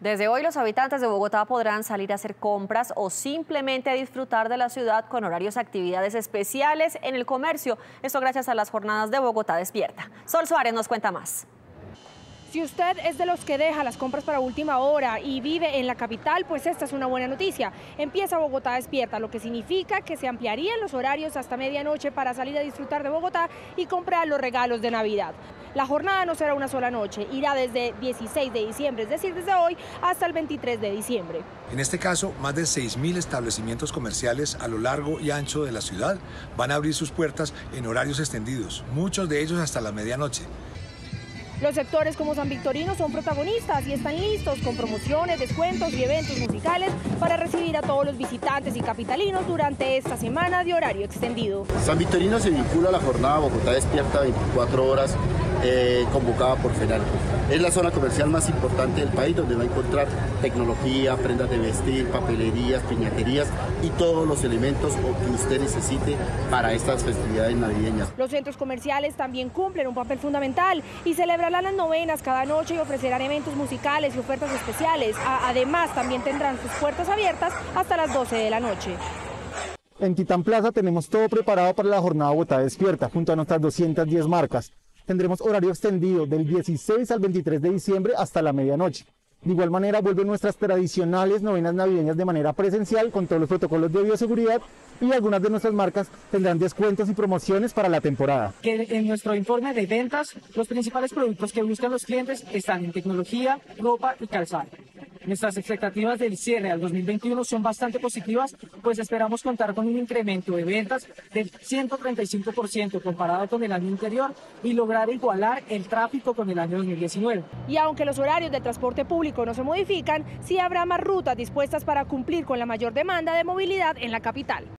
Desde hoy los habitantes de Bogotá podrán salir a hacer compras o simplemente a disfrutar de la ciudad con horarios y actividades especiales en el comercio. Esto gracias a las jornadas de Bogotá Despierta. Sol Suárez nos cuenta más. Si usted es de los que deja las compras para última hora y vive en la capital, pues esta es una buena noticia. Empieza Bogotá Despierta, lo que significa que se ampliarían los horarios hasta medianoche para salir a disfrutar de Bogotá y comprar los regalos de Navidad. La jornada no será una sola noche, irá desde 16 de diciembre, es decir, desde hoy hasta el 23 de diciembre. En este caso, más de 6.000 establecimientos comerciales a lo largo y ancho de la ciudad van a abrir sus puertas en horarios extendidos, muchos de ellos hasta la medianoche. Los sectores como San Victorino son protagonistas y están listos con promociones, descuentos y eventos musicales para recibir a todos los visitantes y capitalinos durante esta semana de horario extendido. San Victorino se vincula a la jornada Bogotá Despierta 24 horas convocada por Fenalco. Es la zona comercial más importante del país, donde va a encontrar tecnología, prendas de vestir, papelerías, piñaterías y todos los elementos que usted necesite para estas festividades navideñas. Los centros comerciales también cumplen un papel fundamental y celebrarán las novenas cada noche y ofrecerán eventos musicales y ofertas especiales. Además, también tendrán sus puertas abiertas hasta las 12 de la noche. En Titán Plaza tenemos todo preparado para la jornada Bogotá Despierta, junto a nuestras 210 marcas. Tendremos horario extendido del 16 al 23 de diciembre hasta la medianoche. De igual manera vuelven nuestras tradicionales novenas navideñas de manera presencial con todos los protocolos de bioseguridad y algunas de nuestras marcas tendrán descuentos y promociones para la temporada. En nuestro informe de ventas, los principales productos que buscan los clientes están en tecnología, ropa y calzado. Nuestras expectativas del cierre al 2021 son bastante positivas, pues esperamos contar con un incremento de ventas del 135% comparado con el año anterior y lograr igualar el tráfico con el año 2019. Y aunque los horarios de transporte público no se modifican, sí habrá más rutas dispuestas para cumplir con la mayor demanda de movilidad en la capital.